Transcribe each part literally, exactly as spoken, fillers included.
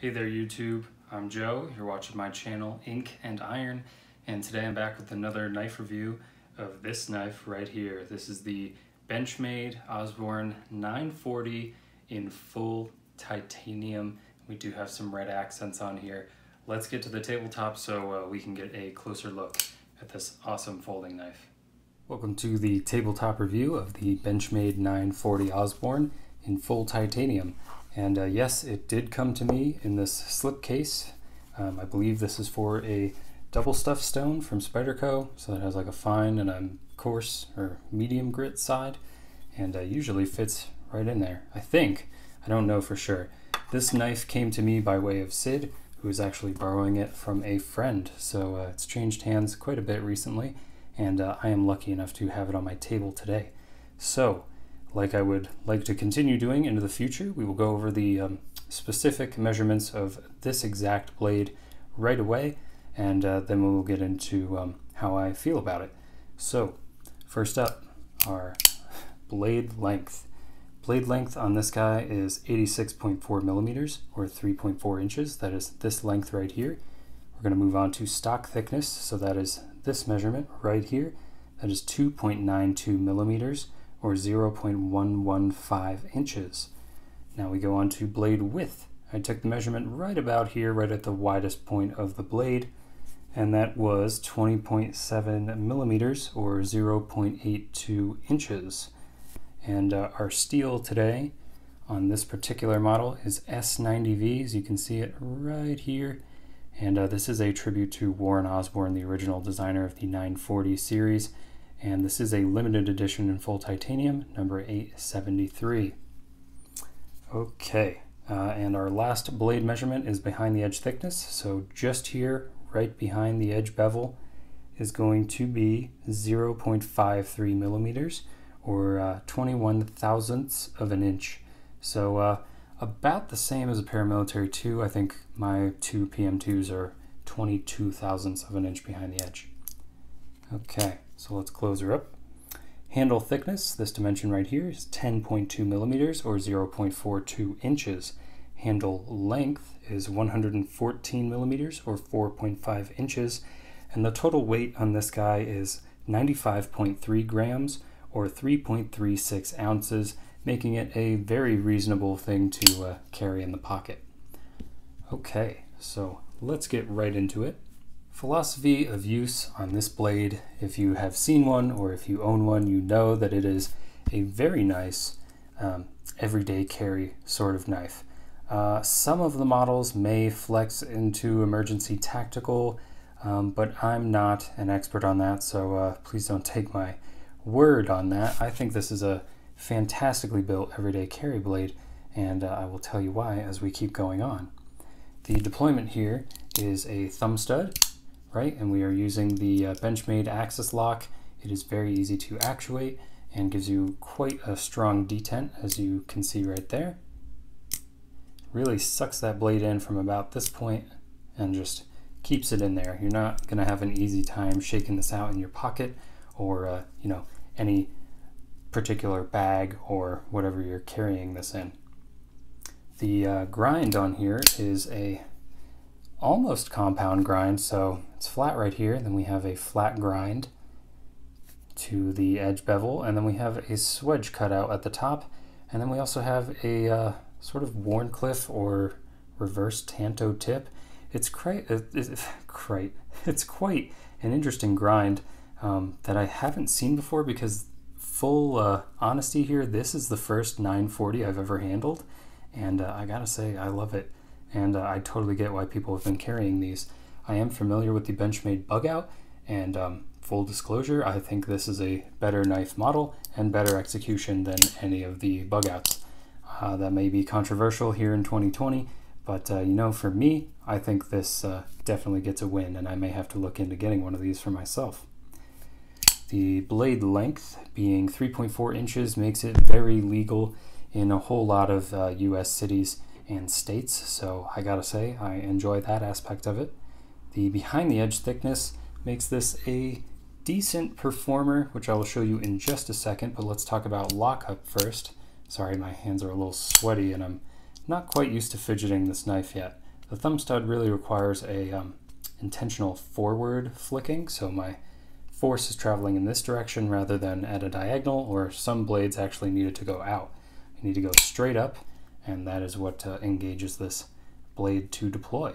Hey there YouTube, I'm Joe, you're watching my channel Ink and Iron, and today I'm back with another knife review of this knife right here. This is the Benchmade Osborne nine forty in full titanium. We do have some red accents on here. Let's get to the tabletop so uh, we can get a closer look at this awesome folding knife. Welcome to the tabletop review of the Benchmade nine forty Osborne in full titanium. And uh, yes, it did come to me in this slip case. Um, I believe this is for a double stuffed stone from Spyderco. So it has like a fine and a coarse or medium grit side, and uh, usually fits right in there, I think. I don't know for sure. This knife came to me by way of Sid, who is actually borrowing it from a friend. So uh, it's changed hands quite a bit recently, and uh, I am lucky enough to have it on my table today. So, like I would like to continue doing into the future, we will go over the um, specific measurements of this exact blade right away, and uh, then we'll get into um, how I feel about it. So first up, our blade length. Blade length on this guy is eighty-six point four millimeters or three point four inches. That is this length right here. We're going to move on to stock thickness. So that is this measurement right here. That is two point nine two millimeters. Or zero point one one five inches. Now we go on to blade width. I took the measurement right about here, right at the widest point of the blade, and that was twenty point seven millimeters or zero point eight two inches. And uh, our steel today on this particular model is S ninety V, as you can see it right here. And uh, this is a tribute to Warren Osborne, the original designer of the nine forty series. And this is a limited edition in full titanium, number eight seventy-three. Okay, uh, and our last blade measurement is behind the edge thickness. So just here, right behind the edge bevel, is going to be zero point five three millimeters, or uh, twenty-one thousandths of an inch. So uh, about the same as a Paramilitary two. I think my two P M twos are twenty-two thousandths of an inch behind the edge. Okay. So let's close her up. Handle thickness, this dimension right here, is ten point two millimeters or zero point four two inches. Handle length is one hundred fourteen millimeters or four point five inches. And the total weight on this guy is ninety-five point three grams or three point three six ounces, making it a very reasonable thing to uh, carry in the pocket. Okay, so let's get right into it. Philosophy of use on this blade, if you have seen one or if you own one, you know that it is a very nice um, everyday carry sort of knife. Uh, some of the models may flex into emergency tactical, um, but I'm not an expert on that, so uh, please don't take my word on that. I think this is a fantastically built everyday carry blade, and uh, I will tell you why as we keep going on. The deployment here is a thumb stud, right? And we are using the uh, Benchmade Axis lock. It is very easy to actuate and gives you quite a strong detent, as you can see right there. Really sucks that blade in from about this point and just keeps it in there. You're not gonna have an easy time shaking this out in your pocket or uh, you know, any particular bag or whatever you're carrying this in. The uh, grind on here is a almost compound grind, so it's flat right here, then we have a flat grind to the edge bevel, and then we have a swedge cutout at the top, and then we also have a uh, sort of Warncliffe or reverse tanto tip. It's quite, uh, it's, quite, it's quite an interesting grind um, that I haven't seen before, because full uh, honesty here, this is the first nine forty I've ever handled, and uh, I gotta say I love it. And uh, I totally get why people have been carrying these. I am familiar with the Benchmade Bugout, and um, full disclosure, I think this is a better knife model and better execution than any of the Bugouts. Uh, that may be controversial here in twenty twenty, but uh, you know, for me, I think this uh, definitely gets a win, and I may have to look into getting one of these for myself. The blade length being three point four inches makes it very legal in a whole lot of uh, U S cities and states, so I gotta say I enjoy that aspect of it. The behind the edge thickness makes this a decent performer, which I will show you in just a second, but let's talk about lockup first. Sorry, my hands are a little sweaty and I'm not quite used to fidgeting this knife yet, The thumb stud really requires a um, intentional forward flicking, so my force is traveling in this direction rather than at a diagonal, or some blades actually needed to go out. You need to go straight up, and that is what uh, engages this blade to deploy.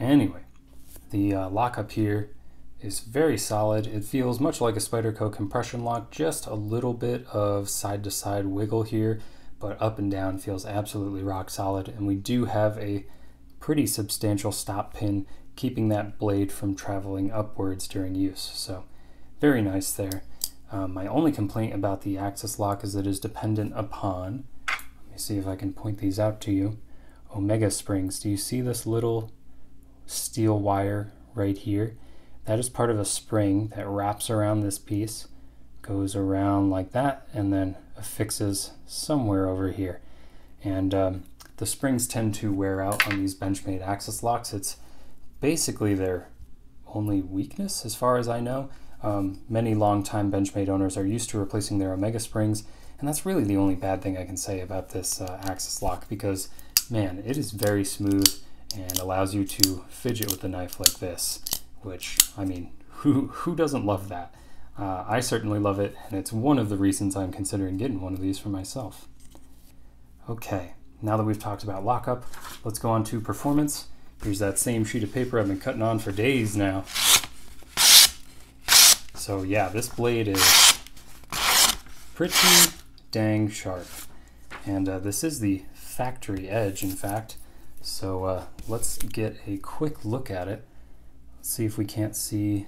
Anyway, the uh, lock up here is very solid. It feels much like a Spyderco compression lock, just a little bit of side-to-side wiggle here, but up and down feels absolutely rock solid, and we do have a pretty substantial stop pin keeping that blade from traveling upwards during use, so very nice there. Um, my only complaint about the Axis lock is that it is dependent upon, let me see if I can point these out to you, Omega springs. Do you see this little steel wire right here? That is part of a spring that wraps around this piece, goes around like that, and then affixes somewhere over here. And um, the springs tend to wear out on these Benchmade Axis locks. It's basically their only weakness, as far as I know. Um, many longtime Benchmade owners are used to replacing their Omega springs, and that's really the only bad thing I can say about this uh, Axis lock, because, man, it is very smooth and allows you to fidget with a knife like this, which, I mean, who, who doesn't love that? Uh, I certainly love it, and it's one of the reasons I'm considering getting one of these for myself. Okay, now that we've talked about lockup, let's go on to performance. Here's that same sheet of paper I've been cutting on for days now. So yeah, this blade is pretty dang sharp. And uh, this is the factory edge, in fact. So uh, let's get a quick look at it. Let's see if we can't see,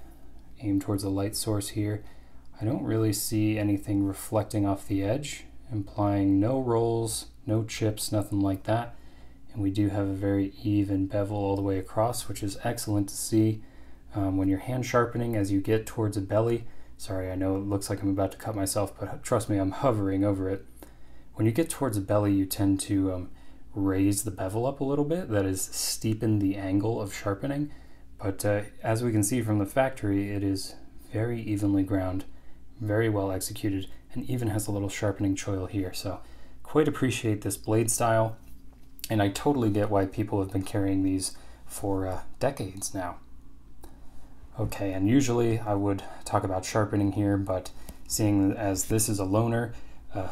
aim towards a light source here. I don't really see anything reflecting off the edge, implying no rolls, no chips, nothing like that. And we do have a very even bevel all the way across, which is excellent to see um, when you're hand sharpening as you get towards a belly. Sorry, I know it looks like I'm about to cut myself, but trust me, I'm hovering over it. When you get towards a belly, you tend to um, raise the bevel up a little bit. That is, steepen the angle of sharpening. But uh, as we can see from the factory, it is very evenly ground, very well executed, and even has a little sharpening choil here. So quite appreciate this blade style, and I totally get why people have been carrying these for uh, decades now. Okay, and usually I would talk about sharpening here, but seeing as this is a loaner uh,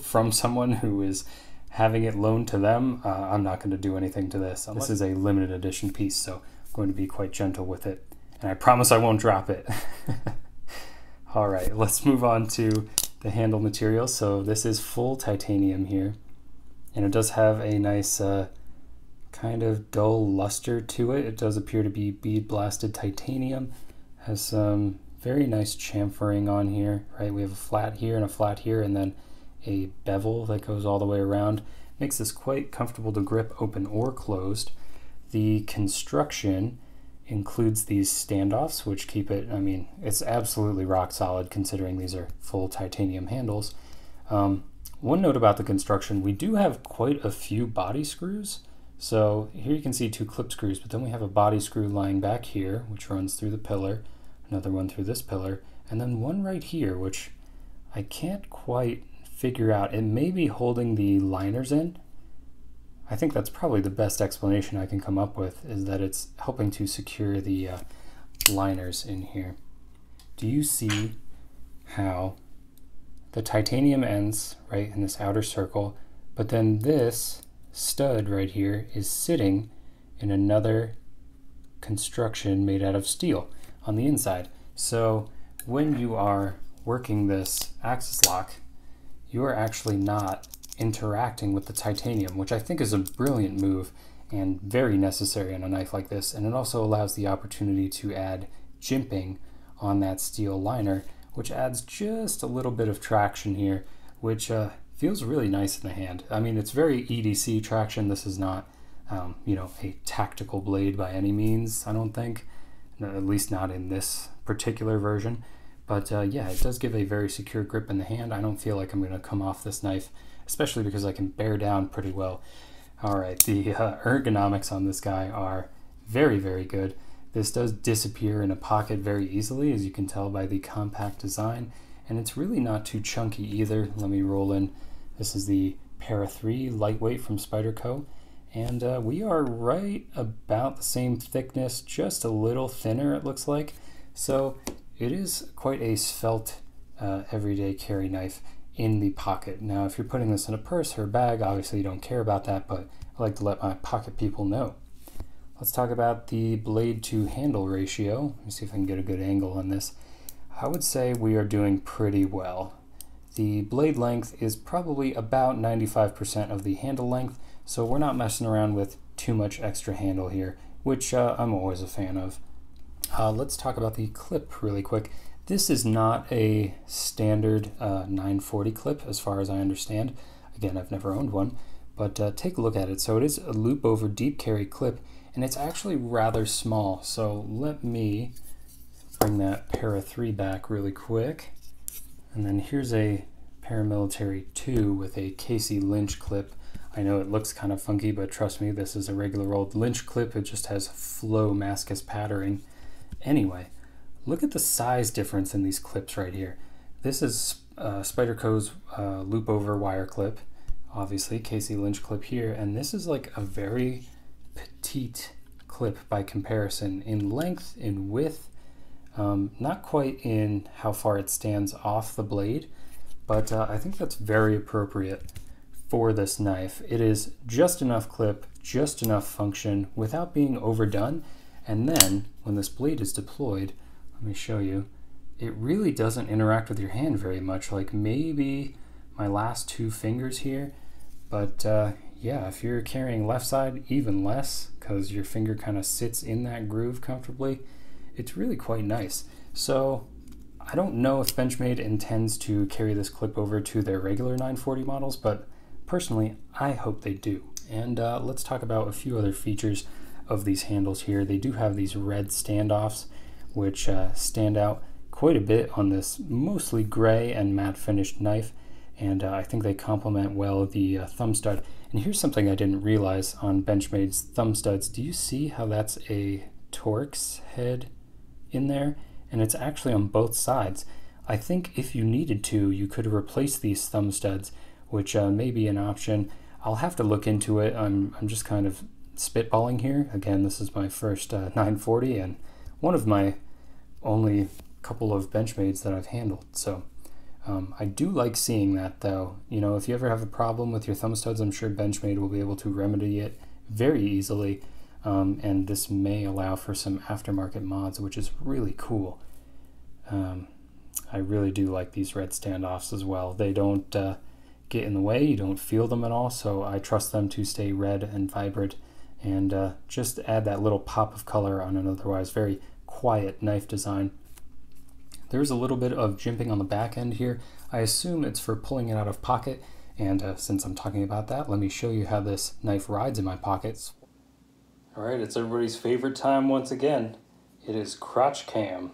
from someone who is having it loaned to them, uh, I'm not going to do anything to this. This is a limited edition piece, so going to be quite gentle with it, and I promise I won't drop it. All right, let's move on to the handle material. So this is full titanium here, and it does have a nice uh, kind of dull luster to it. It does appear to be bead blasted titanium. Has some very nice chamfering on here, right? We have a flat here and a flat here, and then a bevel that goes all the way around. Makes this quite comfortable to grip open or closed. The construction includes these standoffs, which keep it, I mean, it's absolutely rock solid considering these are full titanium handles. Um, one note about the construction, we do have quite a few body screws. So here you can see two clip screws, but then we have a body screw lying back here, which runs through the pillar, another one through this pillar, and then one right here, which I can't quite figure out. It may be holding the liners in. I think that's probably the best explanation I can come up with, is that it's helping to secure the uh, liners in here. Do you see how the titanium ends right in this outer circle, but then this stud right here is sitting in another construction made out of steel on the inside? So when you are working this Axis lock, you are actually not interacting with the titanium, which I think is a brilliant move and very necessary on a knife like this. And it also allows the opportunity to add jimping on that steel liner, which adds just a little bit of traction here, which uh, feels really nice in the hand. I mean, it's very E D C traction. This is not, um, you know, a tactical blade by any means, I don't think, at least not in this particular version. But uh, yeah, it does give a very secure grip in the hand. I don't feel like I'm gonna come off this knife, especially because I can bear down pretty well. All right, the uh, ergonomics on this guy are very, very good. This does disappear in a pocket very easily, as you can tell by the compact design, and it's really not too chunky either. Let me roll in. This is the Para three Lightweight from Spyderco, And uh, we are right about the same thickness, just a little thinner it looks like. So it is quite a svelte uh, everyday carry knife in the pocket. Now if you're putting this in a purse or a bag, obviously you don't care about that, but I like to let my pocket people know. Let's talk about the blade to handle ratio. Let me see if I can get a good angle on this. I would say we are doing pretty well. The blade length is probably about ninety-five percent of the handle length, so we're not messing around with too much extra handle here, which uh, I'm always a fan of. Uh, let's talk about the clip really quick. This is not a standard uh, nine forty clip as far as I understand. Again, I've never owned one, but uh, take a look at it. So it is a loop over deep carry clip, and it's actually rather small. So let me bring that Para three back really quick. And then here's a Paramilitary two with a Casey Lynch clip. I know it looks kind of funky, but trust me, this is a regular old Lynch clip. It just has flow mascus patterning. Anyway, look at the size difference in these clips right here. This is uh, Spyderco's uh, loop over wire clip, obviously Casey Lynch clip here, and this is like a very petite clip by comparison in length, in width, Um, not quite in how far it stands off the blade, but uh, I think that's very appropriate for this knife. It is just enough clip, just enough function without being overdone. And then when this blade is deployed, let me show you, it really doesn't interact with your hand very much, like maybe my last two fingers here. But uh, yeah, if you're carrying left side, even less, because your finger kind of sits in that groove comfortably. It's really quite nice. So I don't know if Benchmade intends to carry this clip over to their regular nine forty models, but personally, I hope they do. And uh, let's talk about a few other features of these handles here. They do have these red standoffs, which uh, stand out quite a bit on this mostly gray and matte finished knife. And uh, I think they complement well the uh, thumb stud. And here's something I didn't realize on Benchmade's thumb studs. Do you see how that's a Torx head in there? And it's actually on both sides. I think if you needed to, you could replace these thumb studs, which uh, may be an option. I'll have to look into it. I'm, I'm just kind of spitballing here. Again, this is my first uh, nine forty and one of my only couple of Benchmades that I've handled. So um, I do like seeing that though. You know, if you ever have a problem with your thumb studs, I'm sure Benchmade will be able to remedy it very easily. Um, and this may allow for some aftermarket mods, which is really cool. Um, I really do like these red standoffs as well. They don't uh, get in the way, you don't feel them at all, so I trust them to stay red and vibrant and uh, just add that little pop of color on an otherwise very quiet knife design. There's a little bit of jimping on the back end here. I assume it's for pulling it out of pocket, and uh, since I'm talking about that, let me show you how this knife rides in my pockets. All right, it's everybody's favorite time once again. It is crotch cam.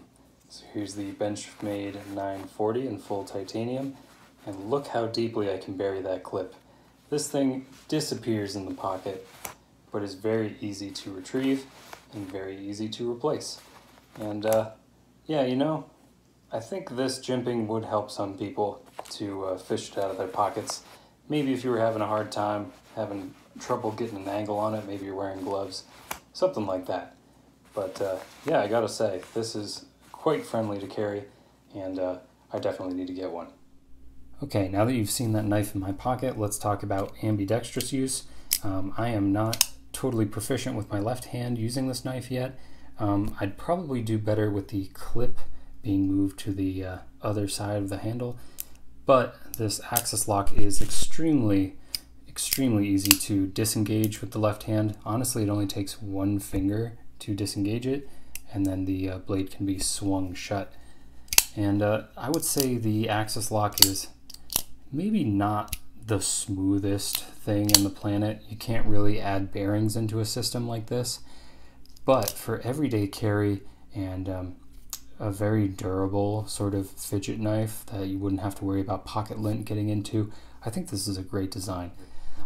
So here's the Benchmade nine forty in full titanium, and look how deeply I can bury that clip. This thing disappears in the pocket, but is very easy to retrieve and very easy to replace. And uh, yeah, you know, I think this jimping would help some people to uh, fish it out of their pockets. Maybe if you were having a hard time, having trouble getting an angle on it, maybe you're wearing gloves, something like that. But uh, yeah, I gotta say, this is quite friendly to carry, and uh, I definitely need to get one. Okay, now that you've seen that knife in my pocket, let's talk about ambidextrous use. Um, I am not totally proficient with my left hand using this knife yet. Um, I'd probably do better with the clip being moved to the uh, other side of the handle, but this Axis lock is extremely extremely easy to disengage with the left hand. Honestly, it only takes one finger to disengage it, and then the uh, blade can be swung shut. And uh, I would say the Axis lock is maybe not the smoothest thing in the planet. You can't really add bearings into a system like this, but for everyday carry and um, a very durable sort of fidget knife that you wouldn't have to worry about pocket lint getting into, I think this is a great design.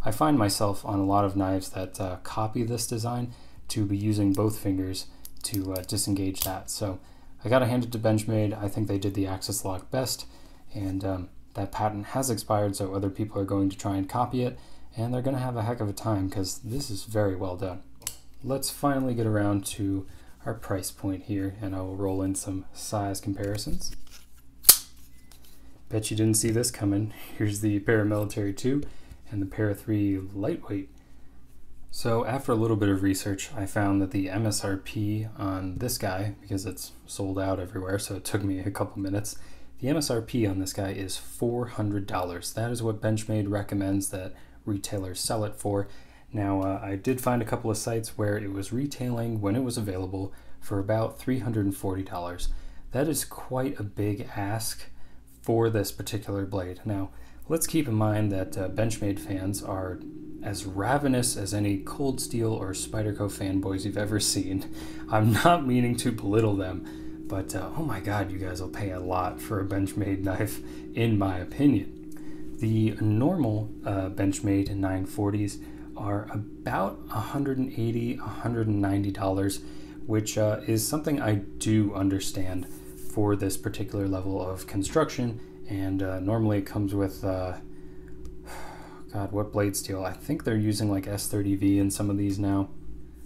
I find myself on a lot of knives that uh, copy this design to be using both fingers to uh, disengage that. So I gotta hand it to Benchmade. I think they did the Axis lock best, and um, that patent has expired, so other people are going to try and copy it, and they're going to have a heck of a time because this is very well done. Let's finally get around to our price point here, and I will roll in some size comparisons. Bet you didn't see this coming. Here's the Paramilitary two and the Para three Lightweight. So after a little bit of research, I found that the M S R P on this guy, because it's sold out everywhere, so it took me a couple minutes, the M S R P on this guy is four hundred dollars. That is what Benchmade recommends that retailers sell it for. Now, uh, I did find a couple of sites where it was retailing when it was available for about three hundred forty dollars. That is quite a big ask for this particular blade. Now, let's keep in mind that uh, Benchmade fans are as ravenous as any Cold Steel or Spyderco fanboys you've ever seen. I'm not meaning to belittle them, but uh, oh my god, you guys will pay a lot for a Benchmade knife, in my opinion. The normal uh, Benchmade nine forties are about one hundred eighty dollars, one hundred ninety dollars, which uh, is something I do understand for this particular level of construction, and uh, normally it comes with uh, God, what blade steel? I think they're using like S thirty V in some of these now.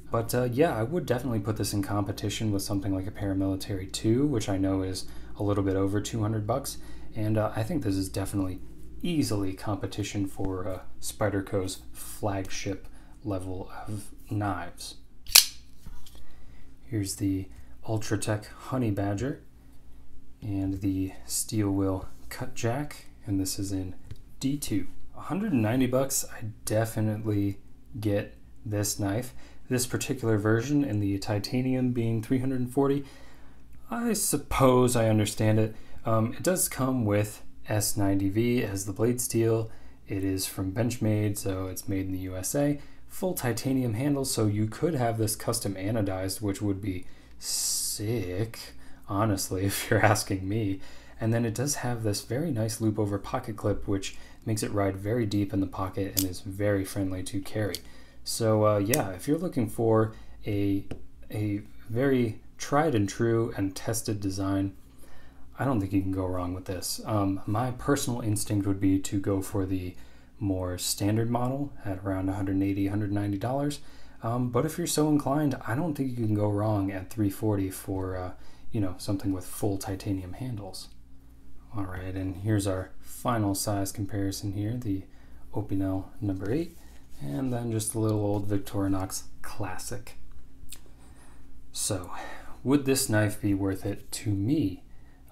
But uh, yeah, I would definitely put this in competition with something like a Paramilitary two, which I know is a little bit over two hundred bucks. And uh, I think this is definitely easily competition for uh, Spyderco's flagship level of knives. Here's the Ultratech Honey Badger and the Steel Will Cut Jack, and this is in D two. one hundred ninety bucks, I definitely get this knife. This particular version and the titanium being three hundred forty, I suppose I understand it. Um, it does come with S ninety V as the blade steel. It is from Benchmade, so it's made in the U S A. Full titanium handle, so you could have this custom anodized, which would be sick, honestly, if you're asking me. And then it does have this very nice loop over pocket clip, which makes it ride very deep in the pocket and is very friendly to carry. So uh, yeah, if you're looking for a, a very tried and true and tested design, I don't think you can go wrong with this. Um, my personal instinct would be to go for the more standard model at around one hundred eighty dollars, one hundred ninety dollars. Um, but if you're so inclined, I don't think you can go wrong at three hundred forty dollars for uh, you know, something with full titanium handles. All right, and here's our final size comparison here, the Opinel number eight, and then just the little old Victorinox Classic. So, would this knife be worth it to me?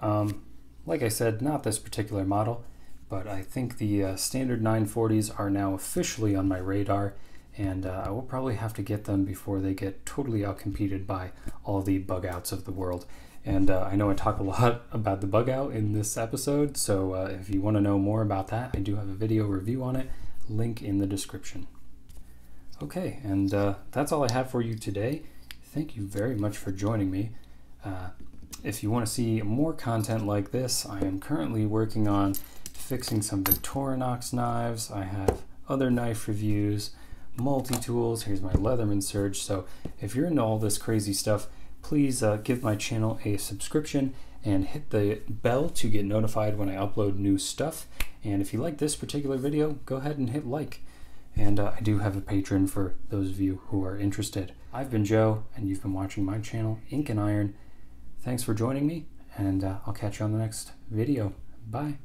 Um, like I said, not this particular model, but I think the uh, standard nine forties are now officially on my radar, and uh, I will probably have to get them before they get totally outcompeted by all the bugouts of the world. And uh, I know I talk a lot about the bug out in this episode, so uh, if you want to know more about that, I do have a video review on it, link in the description. Okay, and uh, that's all I have for you today. Thank you very much for joining me. Uh, if you want to see more content like this, I am currently working on fixing some Victorinox knives. I have other knife reviews, multi-tools, here's my Leatherman Surge, so if you're into all this crazy stuff, please uh, give my channel a subscription and hit the bell to get notified when I upload new stuff. And if you like this particular video, go ahead and hit like. And uh, I do have a Patreon for those of you who are interested. I've been Joe, and you've been watching my channel, Ink and Iron. Thanks for joining me, and uh, I'll catch you on the next video. Bye.